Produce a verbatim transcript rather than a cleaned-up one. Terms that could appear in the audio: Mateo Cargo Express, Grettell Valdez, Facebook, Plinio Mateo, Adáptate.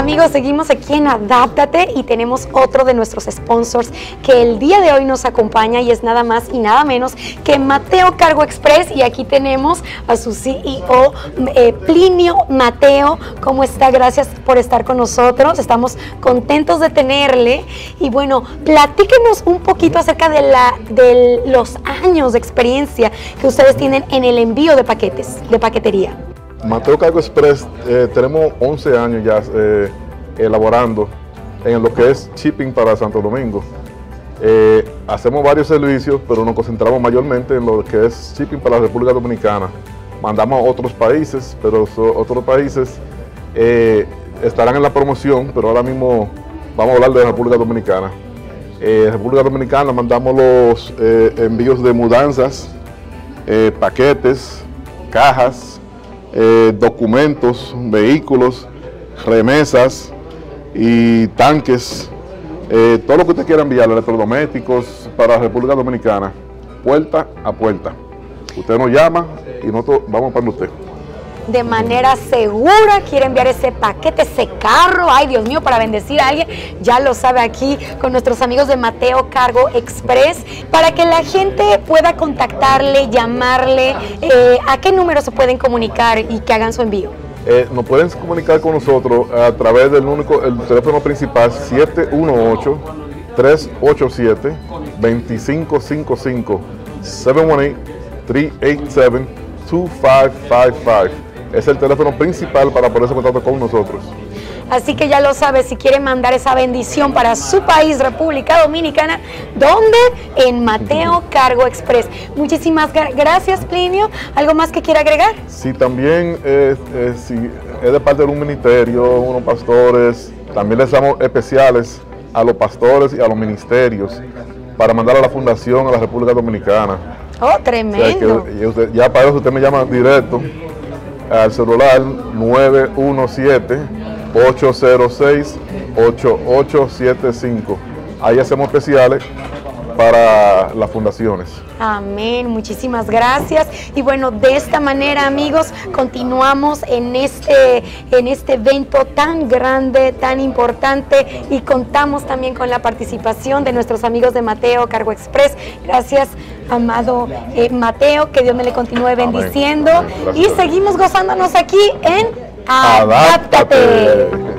Amigos, seguimos aquí en Adáptate y tenemos otro de nuestros sponsors que el día de hoy nos acompaña y es nada más y nada menos que Mateo Cargo Express, y aquí tenemos a su C E O eh, Plinio Mateo. ¿Cómo está? Gracias por estar con nosotros, estamos contentos de tenerle. Y bueno, platíquenos un poquito acerca de, la, de los años de experiencia que ustedes tienen en el envío de paquetes, de paquetería. Mateo Cargo Express, eh, tenemos once años ya eh, elaborando en lo que es shipping para Santo Domingo. Eh, hacemos varios servicios, pero nos concentramos mayormente en lo que es shipping para la República Dominicana. Mandamos a otros países, pero so, otros países eh, estarán en la promoción, pero ahora mismo vamos a hablar de la República Dominicana. Eh, República Dominicana mandamos los eh, envíos de mudanzas, eh, paquetes, cajas, Eh, documentos, vehículos, remesas y tanques, eh, todo lo que usted quiera enviar, electrodomésticos para la República Dominicana, puerta a puerta. Usted nos llama y nosotros vamos para usted. De manera segura, quiere enviar ese paquete, ese carro, ay Dios mío, para bendecir a alguien, ya lo sabe, aquí con nuestros amigos de Mateo Cargo Express. Para que la gente pueda contactarle, llamarle, eh, ¿a qué número se pueden comunicar y que hagan su envío? Eh, nos pueden comunicar con nosotros a través del único, el teléfono principal siete uno ocho, tres ocho siete, dos cinco cinco cinco, siete uno ocho, tres ocho siete, dos cinco cinco cinco. Es el teléfono principal para ponerse en contacto con nosotros. Así que ya lo sabe, si quiere mandar esa bendición para su país, República Dominicana, ¿dónde? En Mateo Cargo Express. Muchísimas gracias, Plinio. ¿Algo más que quiera agregar? Sí, también eh, eh, sí, es de parte de un ministerio, unos pastores. También les damos especiales a los pastores y a los ministerios para mandar a la fundación a la República Dominicana. Oh, tremendo. O sea, que usted, ya para eso usted me llama directo al celular nueve uno siete, ocho cero seis, ocho ocho siete cinco. Ahí hacemos especiales para las fundaciones. Amén, muchísimas gracias. Y bueno, de esta manera, amigos, continuamos en este, en este evento tan grande, tan importante, y contamos también con la participación de nuestros amigos de Mateo Cargo Express. Gracias, amado eh, Mateo, que Dios me le continúe bendiciendo. Amén, amén, y seguimos gozándonos aquí en Adáptate.